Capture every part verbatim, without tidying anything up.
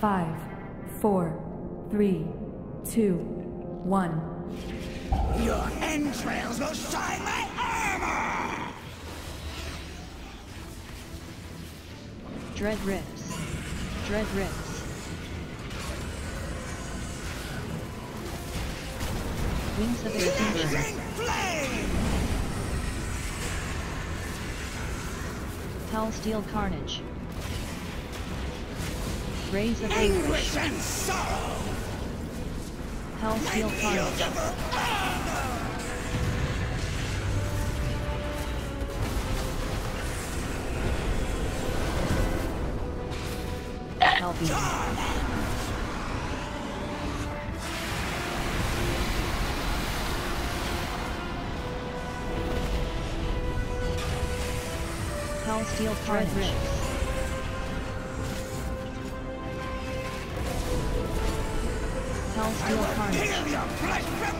five, four, three, two, one. Your entrails will shine my armor! Dread rips. Dread rips. Wings of flame! Hell steel carnage. Rays of anguish and sorrow. Hell steel carnage. Help you. Steel carnage. Red rips. Hell steel carnage. Your flesh from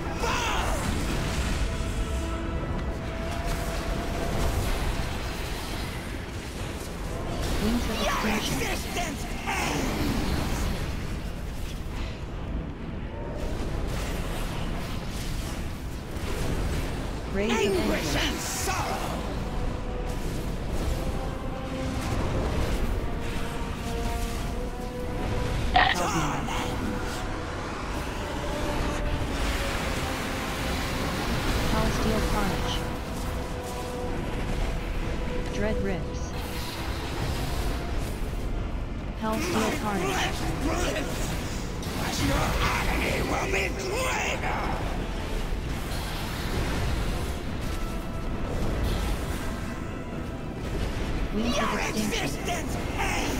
Wings of your existence ends. Raise anguish and sorrow. Dread rips. Hell steel carnage. But your agony will be greater. Wings of extinction. Existence ends.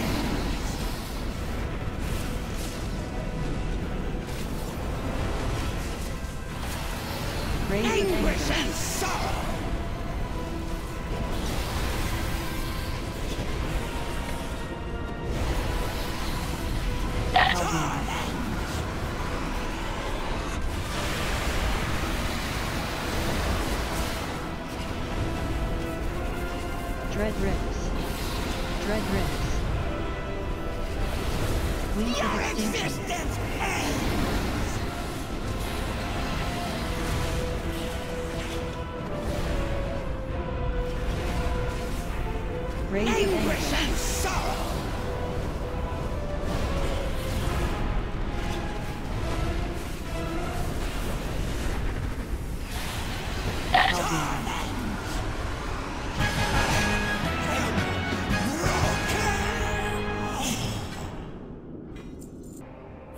Anguish and sorrow. Dread rips. Dread rips. Wings of extinction. Rays of anguish and sorrow.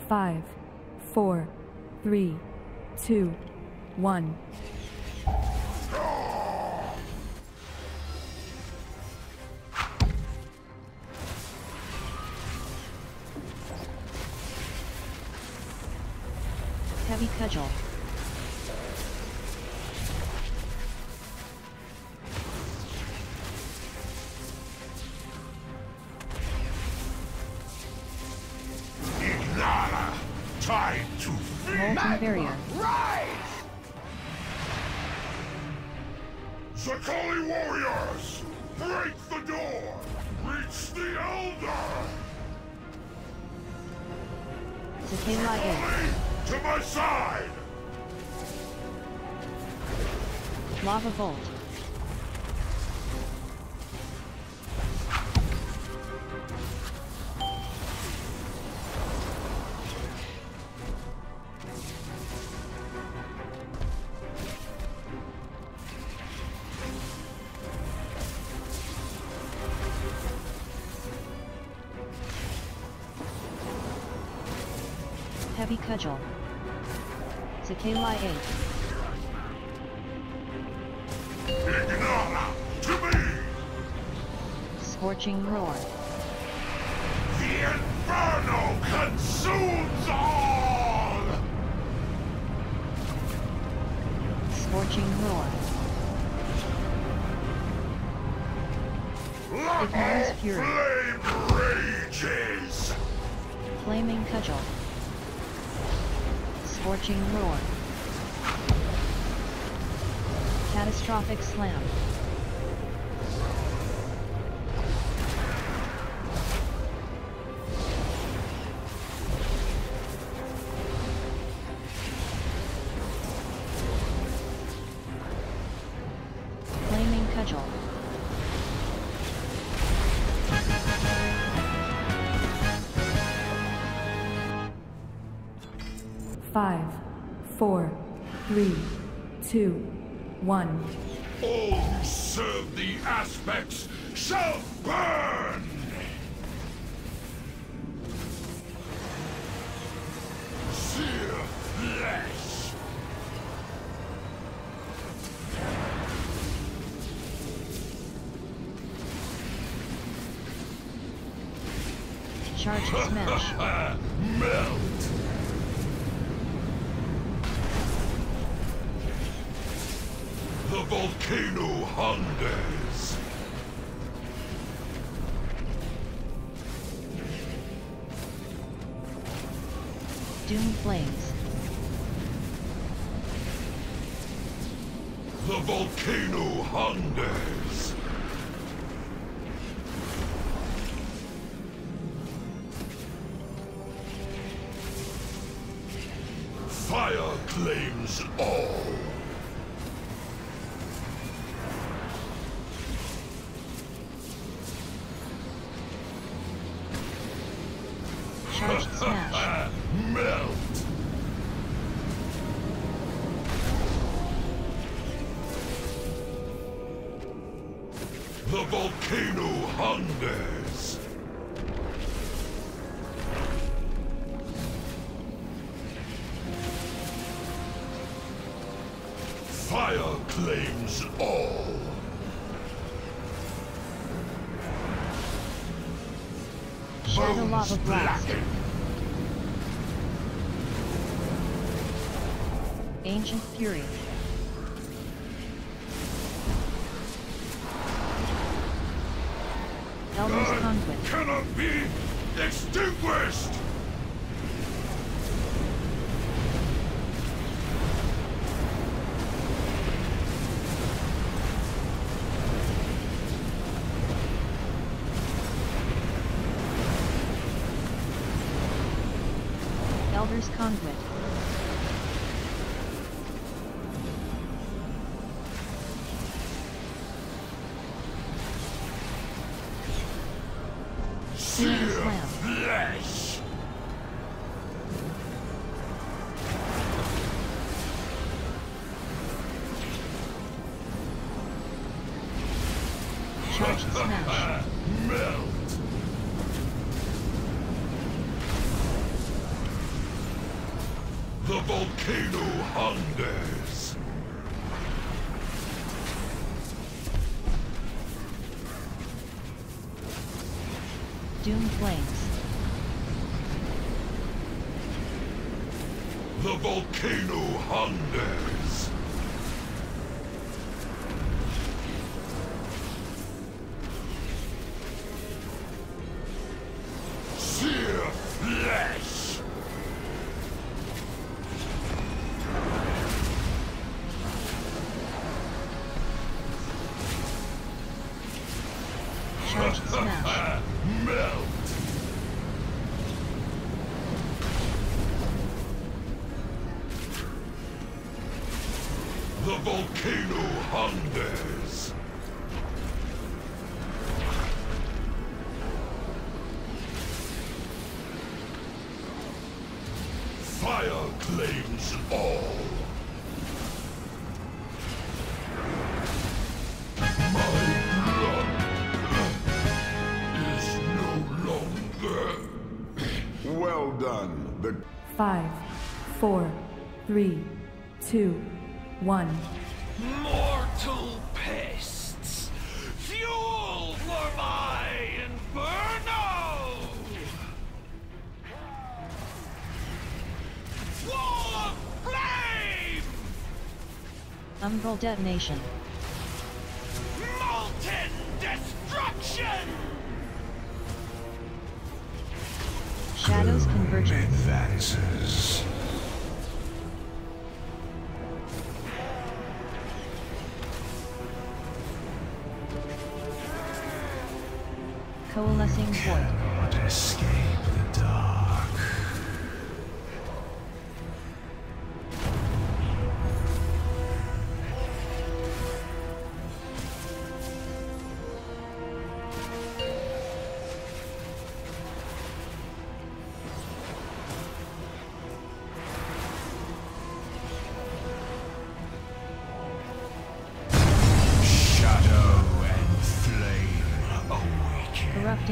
Five, four, three, two, one. Heavy cudgel. Tied to Molten Barrier. Rise! Zakali warriors, break the door! Reach the Elder! Zakali, to my side! Lava Bolt. Heavy cudgel. Zakali eight. Ignala to me! Scorching roar. The inferno consumes all! Scorching roar. Ignores fury. Flame rages! Flaming cudgel. Scorching roar. Catastrophic slam. five, four, three, two, one. All serve the aspects shall burn! Searless! Charge smash. Melt. The volcano hungers. Doom flames. The volcano hungers. Fire claims all. Charge smash. Melt. The volcano hungers. Fire claims all. Share the lava blast. Ancient fury. Elder's conquest cannot be extinguished. Elder's Conduit. Sear flesh. Charge smash. Melt. The volcano hungers. Doom flames. The volcano hungers. Sear flesh. Charge smash. Melt. The volcano hungers. Fire claims all. Well done. The five, four, three, two, one. Mortal pests, fuel for my inferno. Wall of flame. Umbral detonation. Molten destruction. Shadows converging. Advances. Coalescing void. Cannot escape the dark.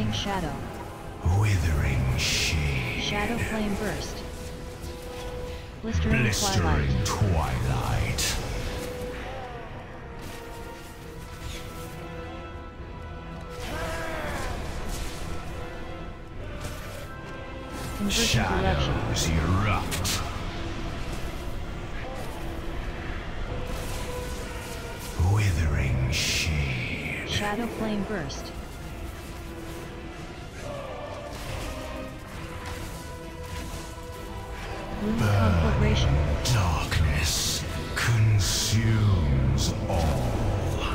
Blinding Shadow. Withering Shade. Shadow Flame Burst. Blistering, Blistering Twilight. Twilight. Convergent Shadows Eruption. Erupt. Withering Shade. Shadow Flame Burst. Conflagration. Darkness consumes all.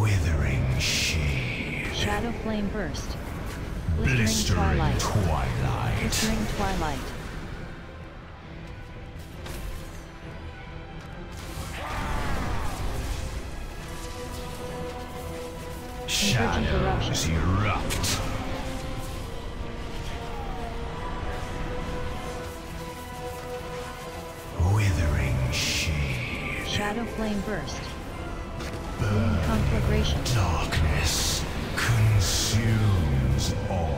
Withering Shade. Shadow Flame Burst. Blistering, Blistering Twilight. Twilight. Blistering Twilight. Shadows erupt. Withering Shade. Shadow Flame Burst. Burn. Conflagration. Darkness consumes all.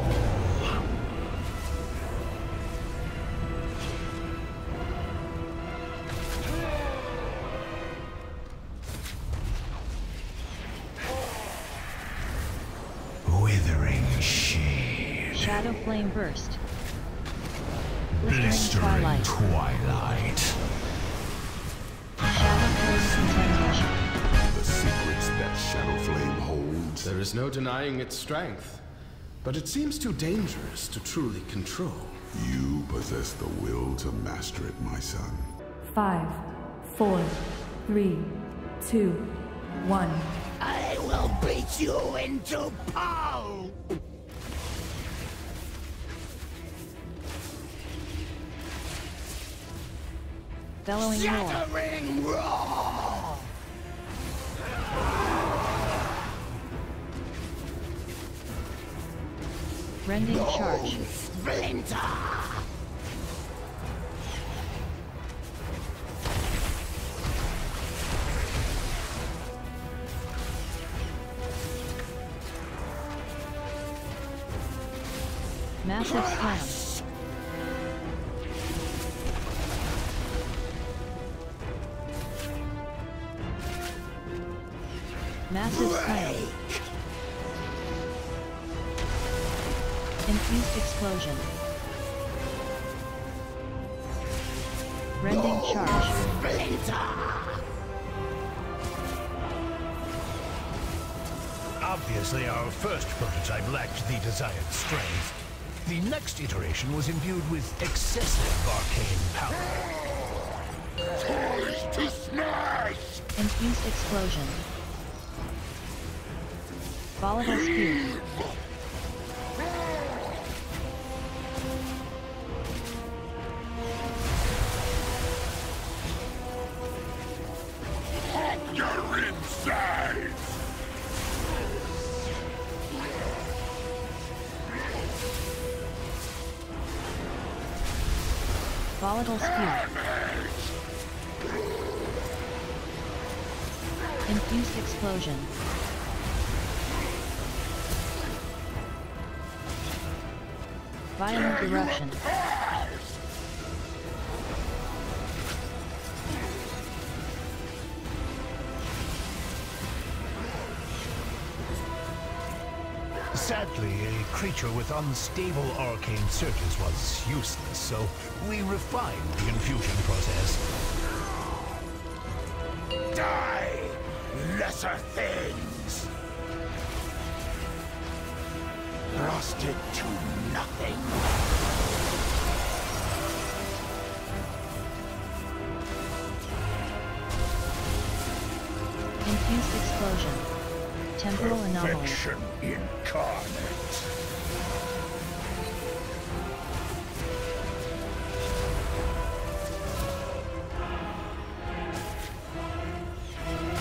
Shadow Flame Burst. Blistering, Blistering Twilight. Twilight. Shadow Flame Contamination. The secrets that Shadow Flame holds. There is no denying its strength, but it seems too dangerous to truly control. You possess the will to master it, my son. Five, four, three, two, one. I will beat you into pulp! Bellowing Shattering roar. roar! Rending Bone Charge. Splinter! Massive Slam. Massive Slam. Infused Explosion. Rending Bone Charge. Obviously, our first prototype lacked the desired strength. The next iteration was imbued with excessive arcane power. Toys to smash! Infused Explosion. Volatile Spear. You're inside. Volatile Spear. Infused Explosion. Violent Eruption. Sadly, a creature with unstable arcane searches was useless, so we refined the infusion process. Die, lesser things! Rusted to nothing. Infused Explosion. Temporal Anomaly. Perfection incarnate.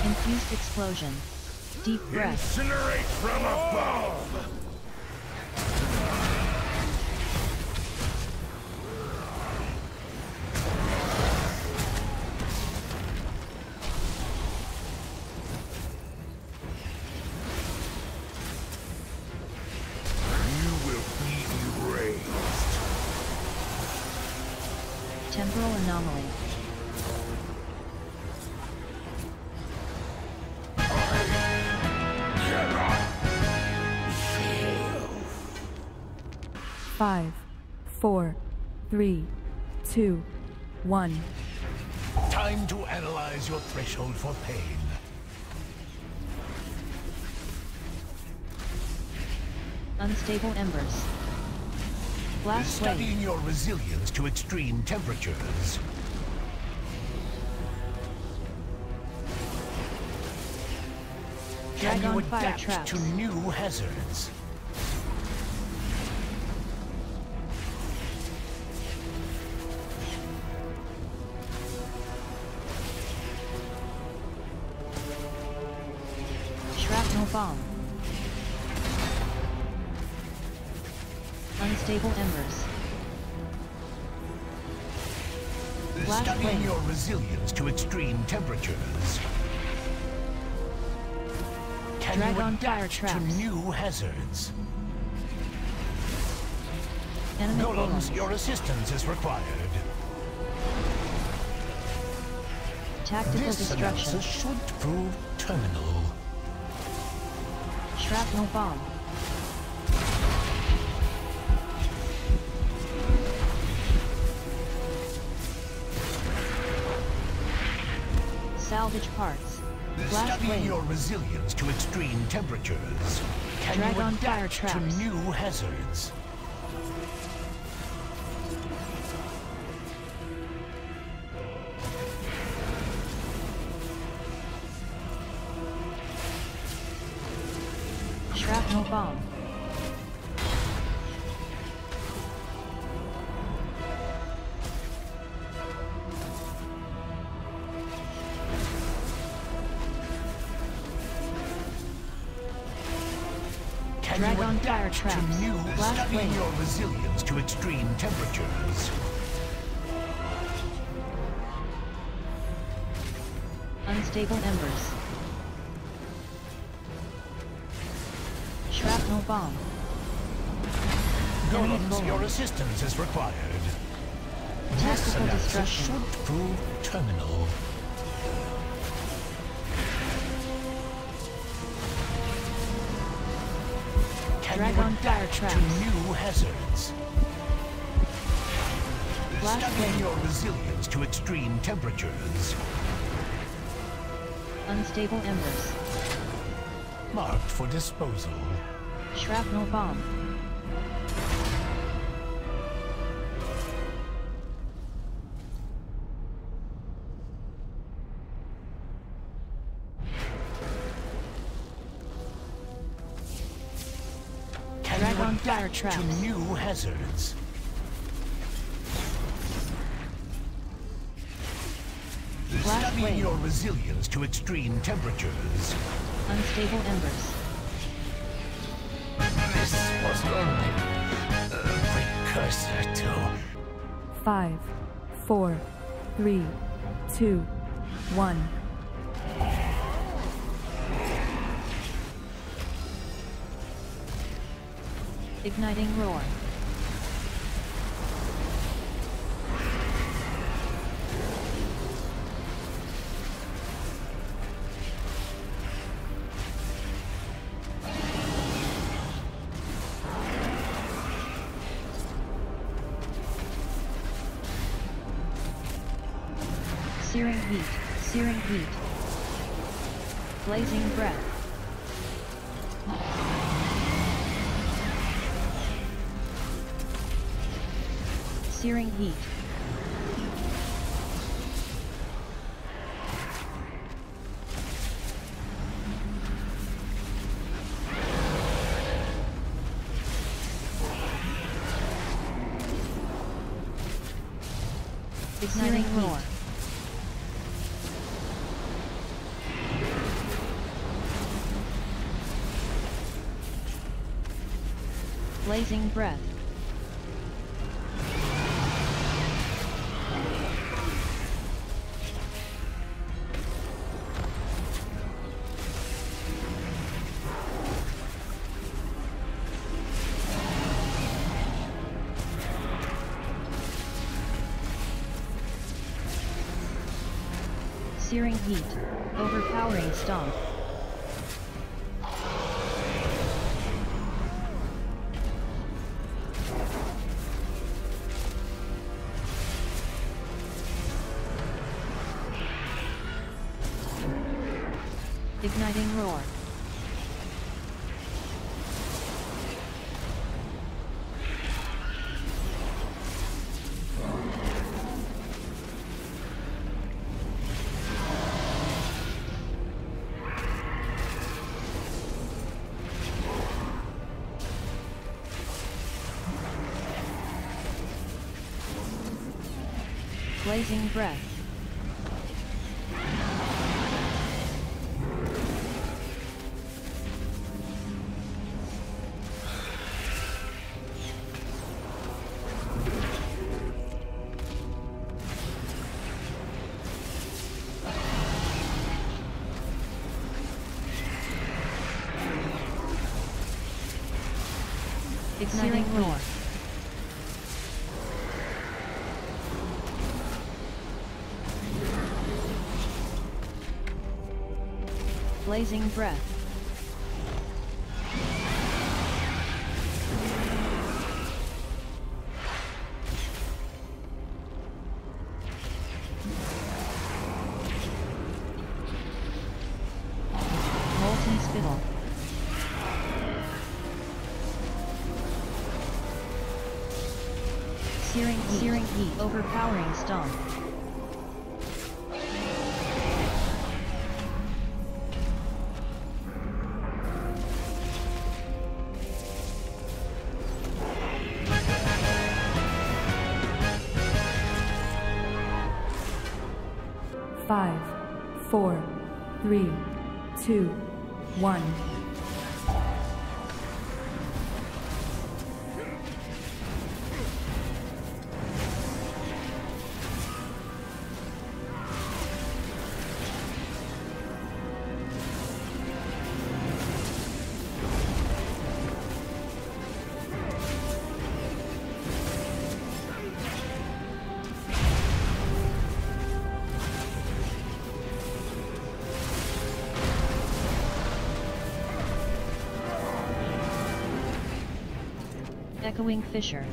Infused Explosion. Deep Breath. Incinerate from above. anomaly. Five, four, three, two, one. Time to analyze your threshold for pain. Unstable embers. Blast Studying wave. Your resilience to extreme temperatures. Drag Can you adapt fire to new hazards? Shrapnel bomb. Unstable embers. Studying your resilience to extreme temperatures. Can Drag you on fire traps to new hazards? Enemy golems, your assistance is required. Tactical this destruction. This should prove terminal. Shrapnel bomb. Salvage parts. Studying your resilience to extreme temperatures. Can Drag you on adapt fire traps. To new hazards? Shrapnel bomb. Drag on fire traps. Studying your resilience to extreme temperatures. Unstable embers. Shrapnel bomb. Golems, your assistance is required. Tactical destruction should prove terminal. Drag on fire traps. To new hazards. Studying your resilience to extreme temperatures. Unstable embers. Marked for disposal. Shrapnel bomb. Fire traps. To new hazards. Studying your resilience to extreme temperatures. Unstable embers. This was only a precursor to. Five, four, three, two, one. Igniting roar. Searing heat, searing heat. Blazing breath. Searing heat. Igniting roar. Blazing breath. searing heat, overpowering stomp. Igniting roar. Blazing breath. Igniting roar. Blazing breath. Molten spittle. Searing heat. Searing heat. Overpowering stomp. Five, four, three, two, one. Echoing fissure.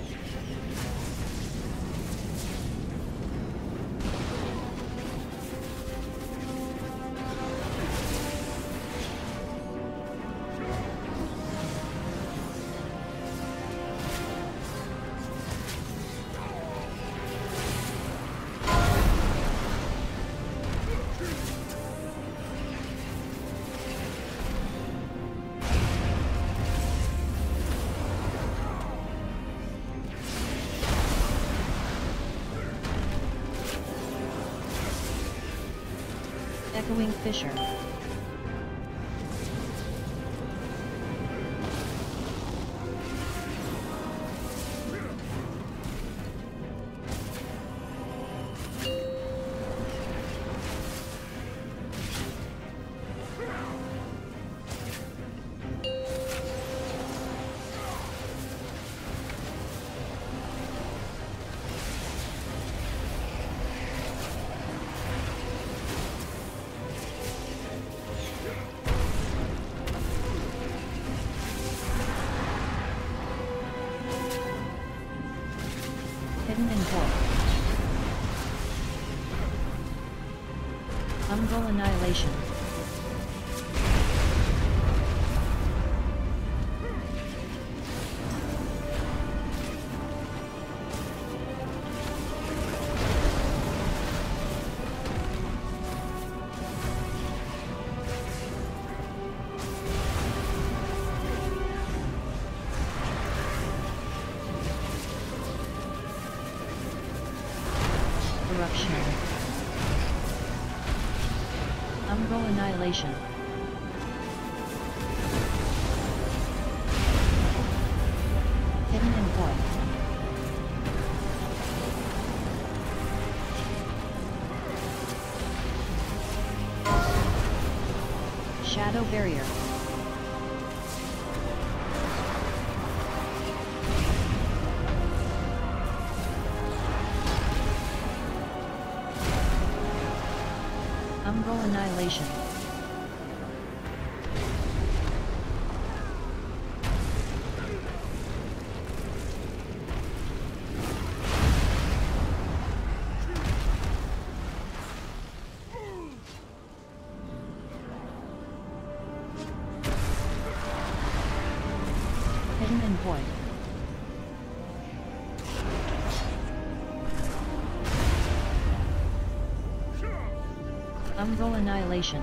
Echoing fissure. Umbral annihilation. Eruption. Umbral annihilation. Hidden in void. Shadow barrier. Umbral Annihilation. Hidden in Void. Umbral Annihilation.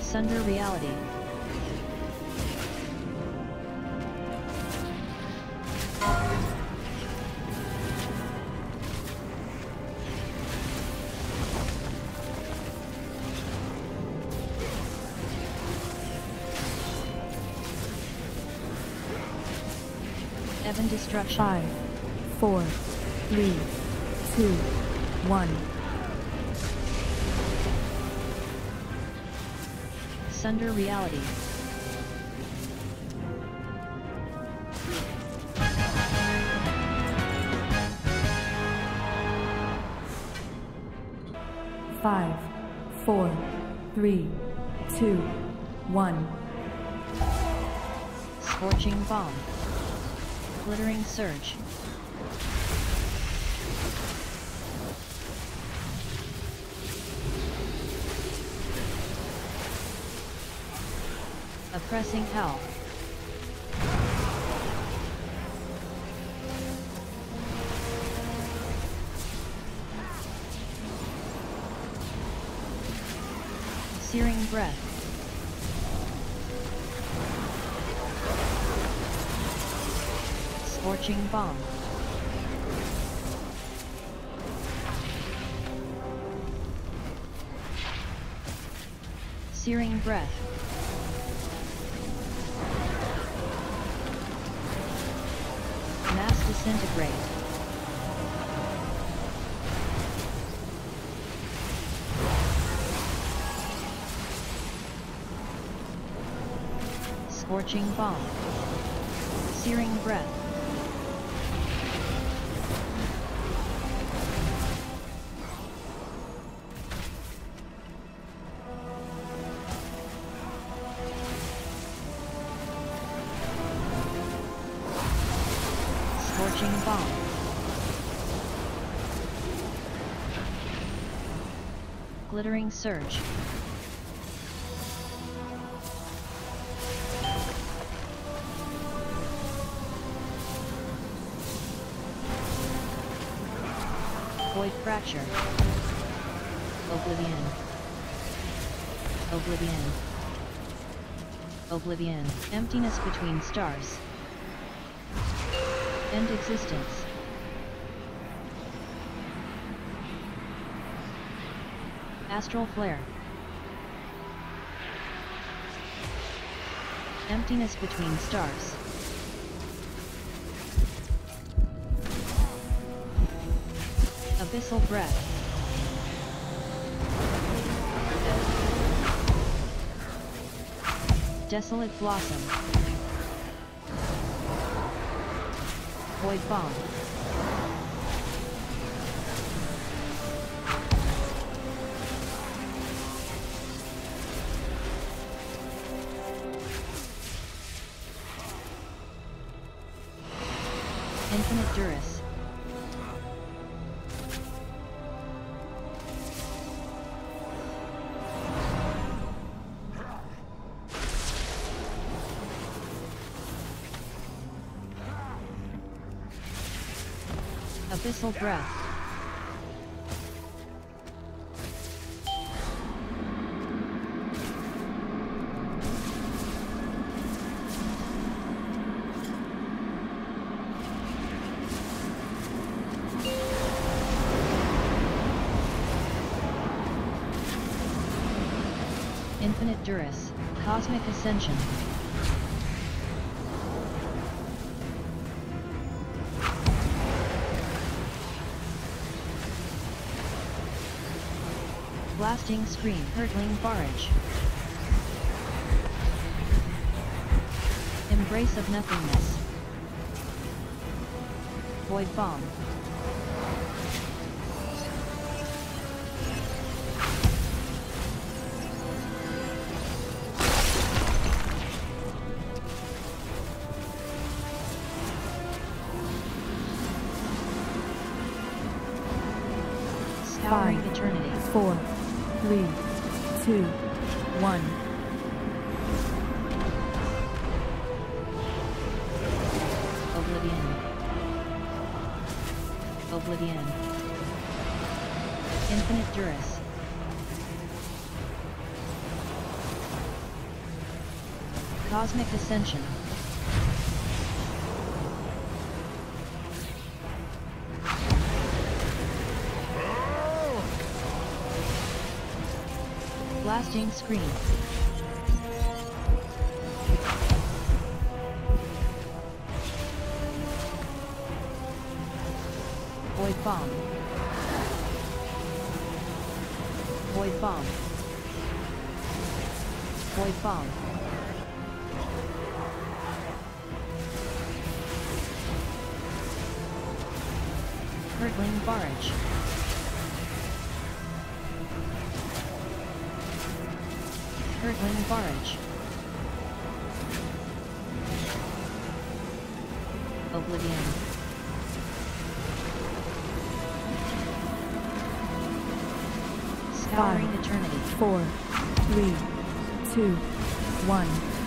Sunder Reality. Heaven Destruction. Five, four, three, two, one. Sunder Reality. Five, four, three, two, one. Scorching Bomb. Glittering Surge. Oppressing Hell. Searing Breath. Scorching Bomb. Searing Breath. Mass Disintegrate. Scorching Bomb. Searing Breath. Scorching Bomb. Glittering Surge. Void Fracture. Oblivion. Oblivion. Oblivion. Emptiness between stars. End Existence. Astral Flare. Emptiness between stars. Abyssal Breath. Desolate Blossom. Void Bomb. Infinite Duress. Abyssal Breath. Infinite Duress. Cosmic Ascension. Bursting screen, hurtling barrage. Embrace of nothingness. Void bomb. Five, eternity. Four, three, two, one. Oblivion. Oblivion. Infinite duress. Cosmic ascension. Blasting screen. Void bomb. Void bomb. Void bomb. Hurtling barrage. Hurtling barrage. Oblivion. Scouring eternity. Four, three, two, one.